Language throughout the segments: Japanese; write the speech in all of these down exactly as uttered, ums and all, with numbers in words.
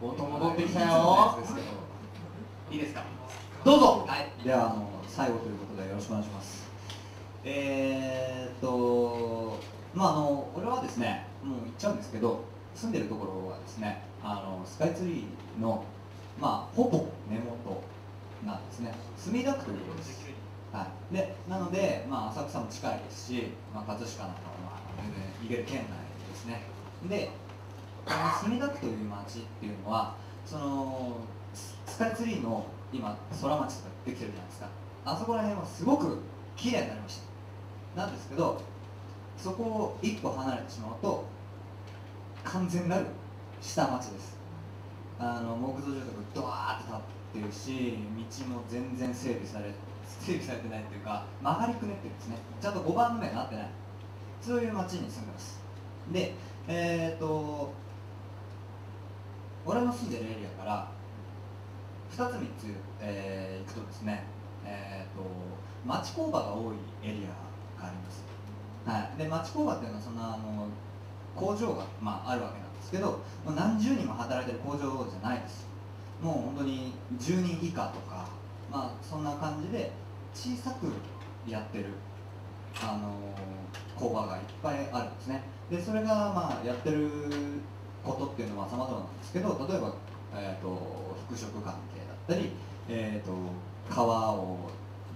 ボート戻ってきたよ。いいですか。どうぞ。はい、ではあの最後ということでよろしくお願いします。えー、っとまああの俺はですね、もう言っちゃうんですけど、住んでるところはですね、あのスカイツリーのまあほぼ根元なんですね。墨田区ということです。はい。でなのでまあ浅草も近いですし、まあ葛飾なんかもまあ全然行ける県内ですね。で墨田区という街っていうのはそのスカイツリーの今空町とかできてるじゃないですか。あそこら辺はすごく綺麗になりました。なんですけどそこを一歩離れてしまうと完全なる下町です。あの木造住宅ドワーッと立ってるし道も全然整備され整備されてないっていうか曲がりくねってるんですね。ちゃんとごばんめになってない、そういう町に住んでます。でえっと俺の住んでるエリアからふたつみっつ、えー、行くとですね、えー、と町工場が多いエリアがあります。はい、で町工場っていうのはそんなあの工場が、まあ、あるわけなんですけどもう何十人も働いてる工場じゃないです。もう本当にじゅうにん以下とか、まあ、そんな感じで小さくやってる、あのー、工場がいっぱいあるんですね。でそれが、まあ、やってることっていうのは様々なんですけど、例えば、えー、と服飾関係だったり、えー、と革を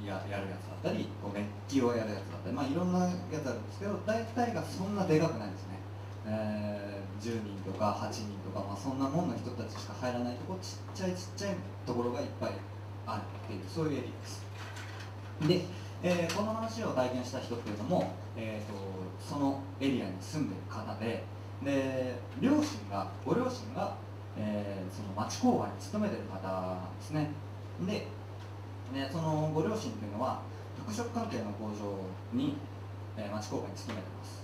や, やるやつだったりこうメッキをやるやつだったり、まあ、いろんなやつあるんですけど大体がそんなでかくないですね。えー、じゅうにんとかはちにんとか、まあ、そんなもんの人たちしか入らないとこちっちゃいちっちゃいところがいっぱいあるっていうそういうエリアです。で、えー、この話を体験した人っていうのも、えー、とそのエリアに住んでる方でで両親がご両親が、えー、その町工場に勤めてる方なんですね。で、ね、そのご両親というのは服飾関係の工場に、えー、町工場に勤めてます、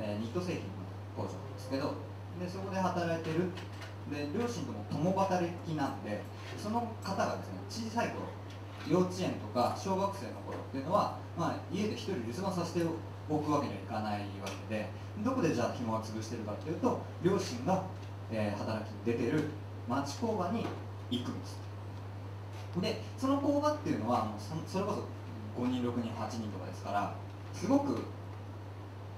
えー、ニット製品の工場なんですけどでそこで働いてるで両親とも共働きなんでその方がですね小さい頃幼稚園とか小学生の頃っていうのは、まあ、家で一人留守番させておくわけにはいかないわけでどこでじゃあ紐が潰してるかっていうと両親が、えー、働きに出てる町工場に行くんです。でその工場っていうのはもう そ, それこそごにんろくにんはちにんとかですからすごく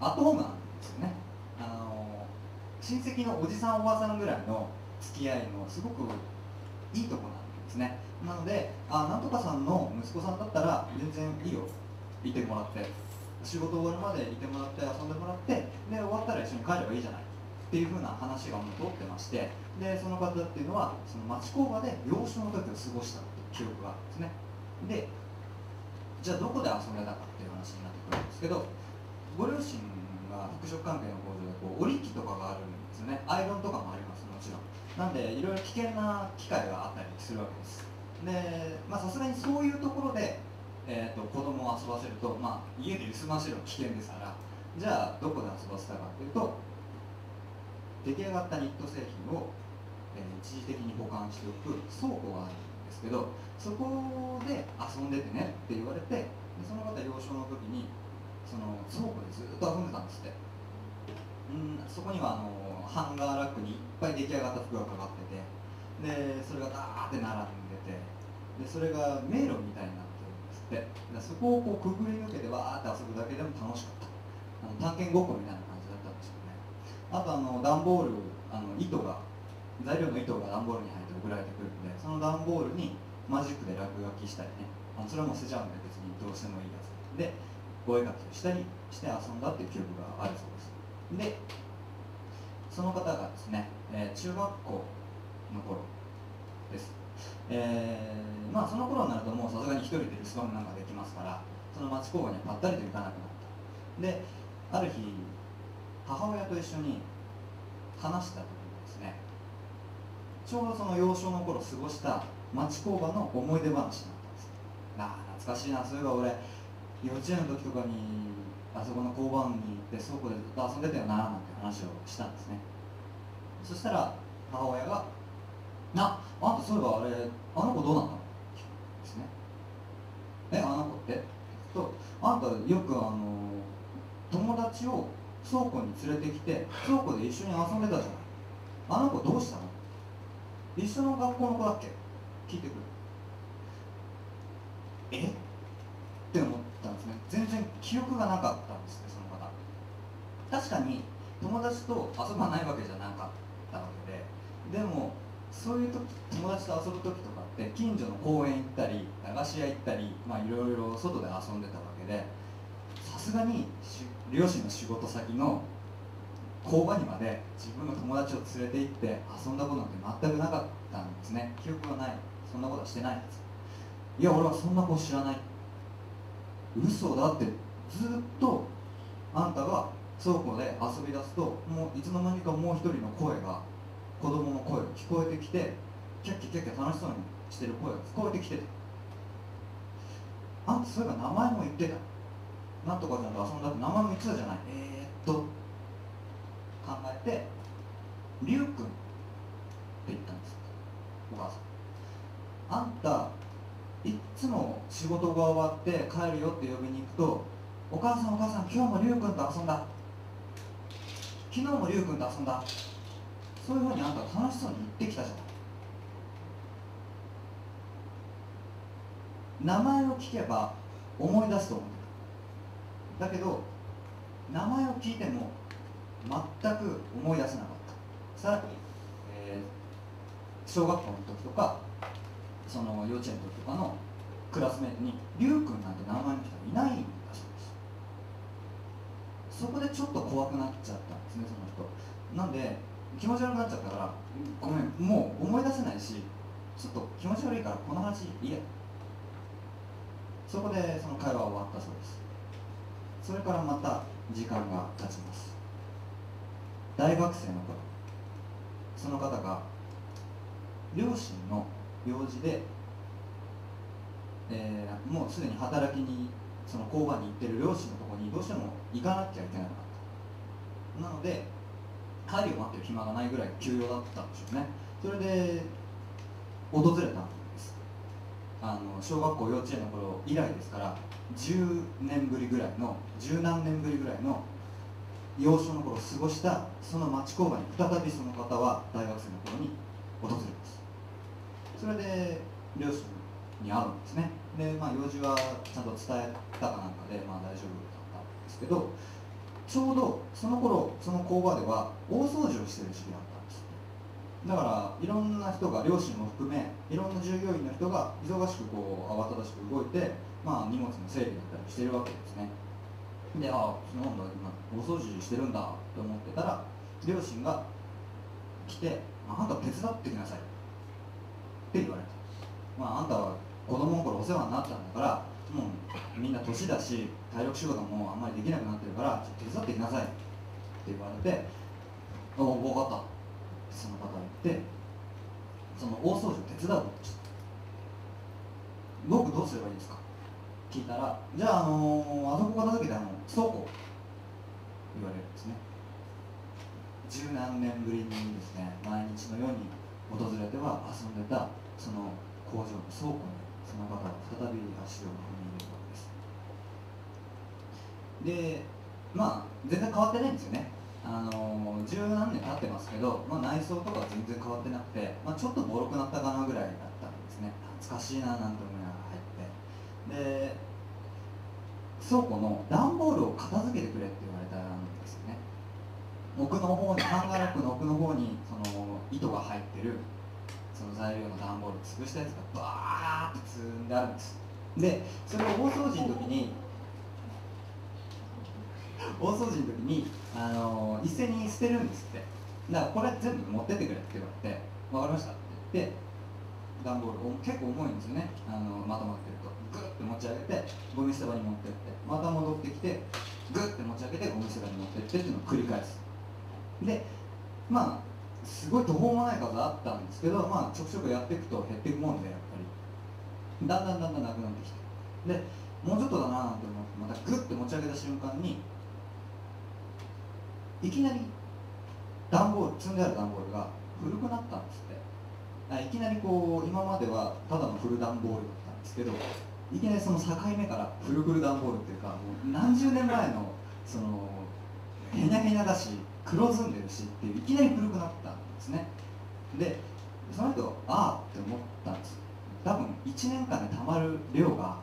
アットホームなんですよね。あのー、親戚のおじさんおばさんぐらいの付き合いのすごくいいとこなんですね。なのであなんとかさんの息子さんだったら全然いいよいてもらって仕事終わるまでいてもらって遊んでもらってで終わったら一緒に帰ればいいじゃないっていう風な話がもう通ってまして、でその方っていうのはその町工場で幼少の時を過ごしたっていう記憶があるんですね。でじゃあどこで遊んでたかっていう話になってくるんですけどご両親が服飾関係の工場でこう織り機とかがあるんですよね。アイロンとかもありますもちろん。なんでいろいろ危険な機会があったりするわけです。でまあさすがにそういうところでえーと子供を遊ばせると、まあ、家で留守番してるのは危険ですから、じゃあどこで遊ばせたかというと出来上がったニット製品を、えー、一時的に保管しておく倉庫があるんですけどそこで遊んでてねって言われて、でその方幼少の時にその倉庫でずっと遊んでたんですって。んそこにはあのハンガーラックにいっぱい出来上がった服がかかっててでそれがダーって並んでてでそれが迷路みたいになってでそこをこうくぐり抜けてわーって遊ぶだけでも楽しかった、あの探検ごっこみたいな感じだったんですよね。あとあの段ボールあの糸が材料の糸が段ボールに入って送られてくるんでその段ボールにマジックで落書きしたりね、あのそれはもう捨てちゃうんで別にどうしてもいいやつでお絵描きをしたりして遊んだっていう記憶があるそうです。でその方がですね、えー、中学校の頃です。えーまあ、その頃になるともうさすがに一人で留守番なんかできますからその町工場にはぱったりと行かなくなった。である日母親と一緒に話した時にですねちょうどその幼少の頃過ごした町工場の思い出話になったんです。ああ懐かしいな、そういえば俺幼稚園の時とかにあそこの工場に行って倉庫でずっと遊んでたよななんて話をしたんですね。そしたら母親がな、あんたそういえばあれ、あの子どうなんだですね。え、あの子ってと、あんたよくあの友達を倉庫に連れてきて、倉庫で一緒に遊んでたじゃない。あの子どうしたの？一緒の学校の子だっけ？聞いてくる。え？って思ったんですね。全然記憶がなかったんですね、その方。確かに友達と遊ばないわけじゃなかったわけで、でもそういう時、友達と遊ぶ時とかって近所の公園行ったり駄菓子屋行ったり、まあいろいろ外で遊んでたわけで、さすがに両親の仕事先の工場にまで自分の友達を連れて行って遊んだことなんて全くなかったんですね。記憶がない、そんなことはしてないはず。いや俺はそんな子知らない。嘘だって。ずっとあんたが倉庫で遊び出すと、もういつの間にかもう一人の声が、子供の声が聞こえてきて、キャッキャッキャッキャ楽しそうにしてる声が聞こえてきてた。あんたそういえば名前も言ってた、なんとかちゃんと遊んだって名前も言ってたじゃない。えー、っと考えて、りゅうくんって言ったんです。お母さん、あんたいっつも仕事が終わって帰るよって呼びに行くと、お母さんお母さん今日もりゅうくんと遊んだ、昨日もりゅうくんと遊んだ、そういうふうにあんた楽しそうに言ってきたじゃない。名前を聞けば思い出すと思う。だけど名前を聞いても全く思い出せなかった。さらに、えー、小学校の時とか、その幼稚園の時とかのクラスメートにりゅうくんなんて名前の人はいないんだそうです。そこでちょっと怖くなっちゃったんですね、その人。なんで気持ち悪くなっちゃったから、ごめん、もう思い出せないし、ちょっと気持ち悪いからこの話言え。そこでその会話は終わったそうです。それからまた時間が経ちます。大学生の頃、その方が両親の用事で、えー、もうすでに働きに、その工場に行ってる両親のところにどうしても行かなきゃいけなかった。なので帰りを待ってる暇がないぐらい急用だったんでしょうね。それで訪れたんです。あの小学校幼稚園の頃以来ですから、じゅうねんぶりぐらいの、十何年ぶりぐらいの幼少の頃過ごしたその町工場に再びその方は大学生の頃に訪れます。それで両親に会うんですね。で、まあ、用事はちゃんと伝えたかなんかで、まあ、大丈夫だったんですけど、ちょうどその頃その工場では大掃除をしてる時期だったんです。だからいろんな人が、両親も含めいろんな従業員の人が忙しくこう慌ただしく動いて、まあ、荷物の整理だったりしてるわけですね。で、ああ、昨日今お掃除してるんだと思ってたら、両親が来て、あんた手伝ってきなさいって言われた。まあ、あんたは子供の頃お世話になったんだから、もうみんな年だし、体力仕事もあんまりできなくなってるから、手伝ってきなさいって言われて、おお、分かったってその方が言って、その大掃除を手伝うと。僕どうすればいいですか？聞いたら、じゃあ、あのー、あそこが叩けたの倉庫言われるんですね。十何年ぶりにですね、毎日のように訪れては遊んでたその工場の倉庫にその方が再び足を踏み入れるわけです。で、まあ全然変わってないんですよね。あのー、十何年経ってますけど、まあ、内装とかは全然変わってなくて、まあ、ちょっとボロくなったかなぐらいだったんですね。懐かしいななんて思いながら入って。で、倉庫の段ボールを片付けてくれって言われたんですよね。奥の方に、ハンガーラックの奥の方にその糸が入ってるその材料の段ボールを潰したやつがバーって積んであるんです。で、それを大掃除の時に大掃除の時にあの一斉に捨てるんですって。だからこれ全部持ってってくれって言われて、分かりましたって言って、段ボール結構重いんですよね。あのまとまってるとグッて持ち上げてゴミ捨て場に持ってって、また戻ってきてグッて持ち上げてゴミ捨て場に持ってってっていうのを繰り返す。で、まあすごい途方もない数あったんですけど、まあちょくちょくやっていくと減っていくもんで、やっぱりだんだんだんだんなくなってきて、でもうちょっとだなって思ってまたグッて持ち上げた瞬間に、いきなり段ボール、積んである段ボールが古くなったんですって。いきなりこう、今まではただのフル段ボールだったんですけど、いきなりその境目からフルフル段ボールっていうか、もう何十年前のそのヘナヘナだし黒ずんでるしっていういきなり古くなったんですね。でその人ああって思ったんです。多分いちねんかんでたまる量が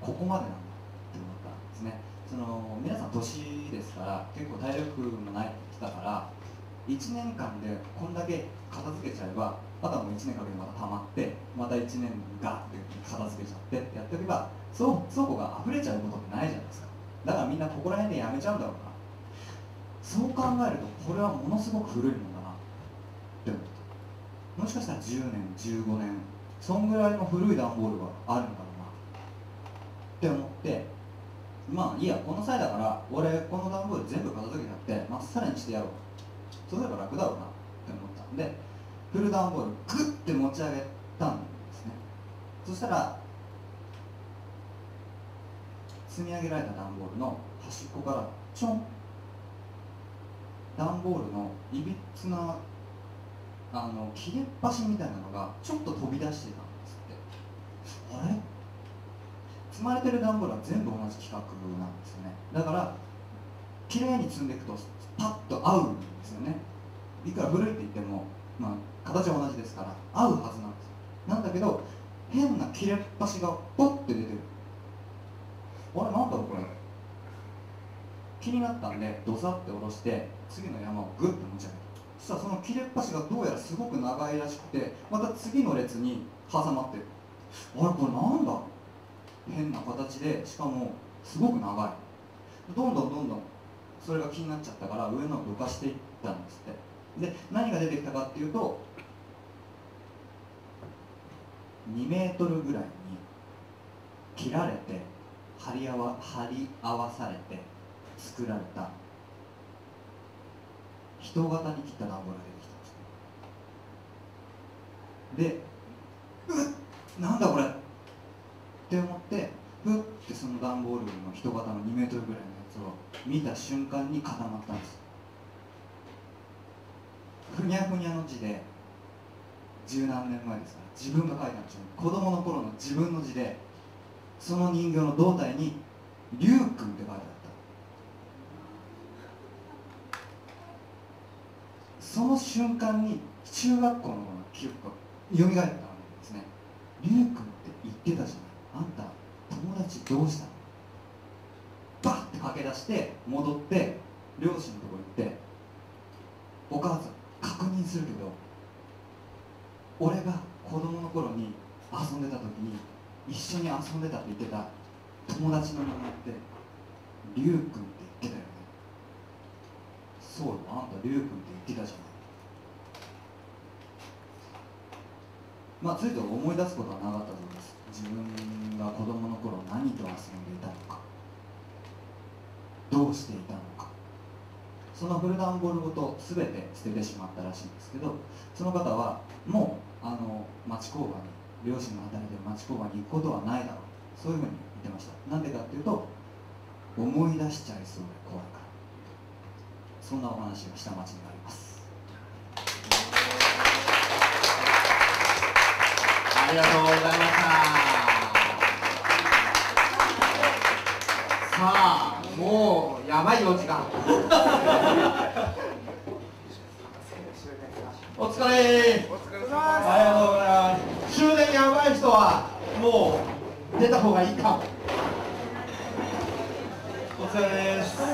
ここまでなんだって思ったんですね。その皆さん年ですから結構体力もないってきたからいちねんかんでこんだけ片付けちゃえばあとはもういちねんかけてまたたまってまたいちねんガッて片付けちゃってってやっておけば倉庫が溢れちゃうことってないじゃないですか。だからみんなここら辺でやめちゃうんだろうな。そう考えるとこれはものすごく古いものだなって思った。もしかしたらじゅうねんじゅうごねんそんぐらいの古い段ボールがあるんだろうなって思って、まあいいやこの際だから俺この段ボール全部片付けちゃってまっさらにしてやろう、そうすれば楽だろうなって思ったんでフル段ボールグッて持ち上げたんですね。そしたら積み上げられた段ボールの端っこからちょん段ボールのいびつなあの切れっ端みたいなのがちょっと飛び出してたんですって。あれ積まれてる段ボールは全部同じ規格なんですよね。だから綺麗に積んでいくとパッと合うんですよね。いくら古いって言っても、まあ、形は同じですから合うはずなんですよ。なんだけど変な切れっ端がポッて出てる。あれなんだろうこれ気になったんでドサッて下ろして次の山をグッと持ち上げた。そしたらその切れっ端がどうやらすごく長いらしくてまた次の列に挟まってる。あれこれなんだ変な形でしかもすごく長い。どんどんどんどんそれが気になっちゃったから上のをどかしていったんですって。で何が出てきたかっていうとにメートルぐらいに切られて貼り合わ、貼り合わされて作られた人型に切った段ボールが出てきたんですね。でうっなんだこれって思ってふってその段ボールの人型のにメートルぐらいのやつを見た瞬間に固まったんです。ふにゃふにゃの字で十何年前ですから自分が書いたんですよ。子供の頃の自分の字でその人形の胴体に「龍君」って書いてあった。その瞬間に中学校の記憶がよみがえったわけですね。龍君って言ってたじゃない、あんた友達どうしたの。バッて駆け出して戻って両親のとこ行ってお母さん確認するけど俺が子供の頃に遊んでた時に一緒に遊んでたって言ってた友達の名前って龍君って言ってたよね。そうよあんた龍君って言ってたじゃない。まあついて思い出すことはなかったそうです。自分が子供の頃何と遊んでいたのかどうしていたのか、その古段ボールごと全て捨ててしまったらしいんですけど、その方はもうあの町工場に両親の働いてる町工場に行くことはないだろう、そういうふうに言ってました。なんでかっていうと思い出しちゃいそうで怖いから。そんなお話が下町にあります。ありがとうございました。さあもうやばいお時間お疲れお疲れ様です。ありがとうございます。終電やばい人はもう出た方がいいかも。お疲れです。お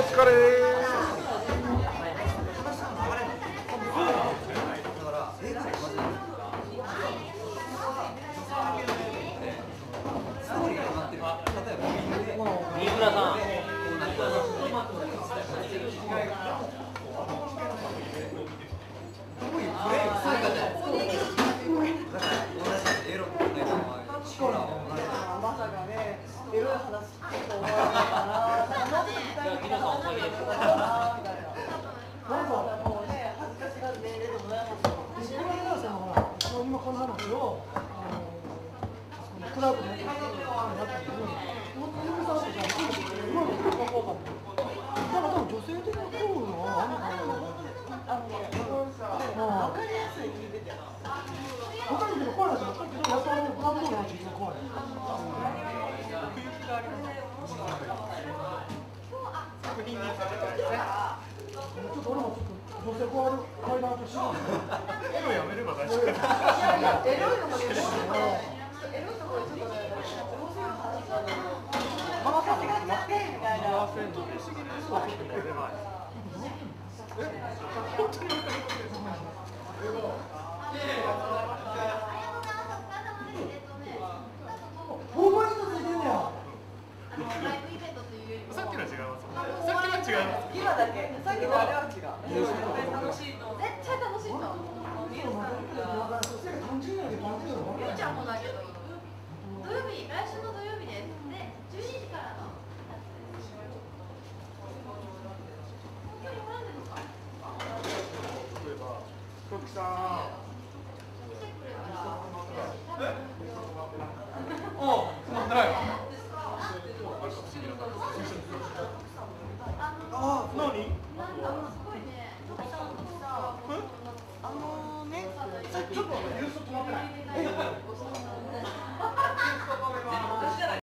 疲れ。飯村さん。さん。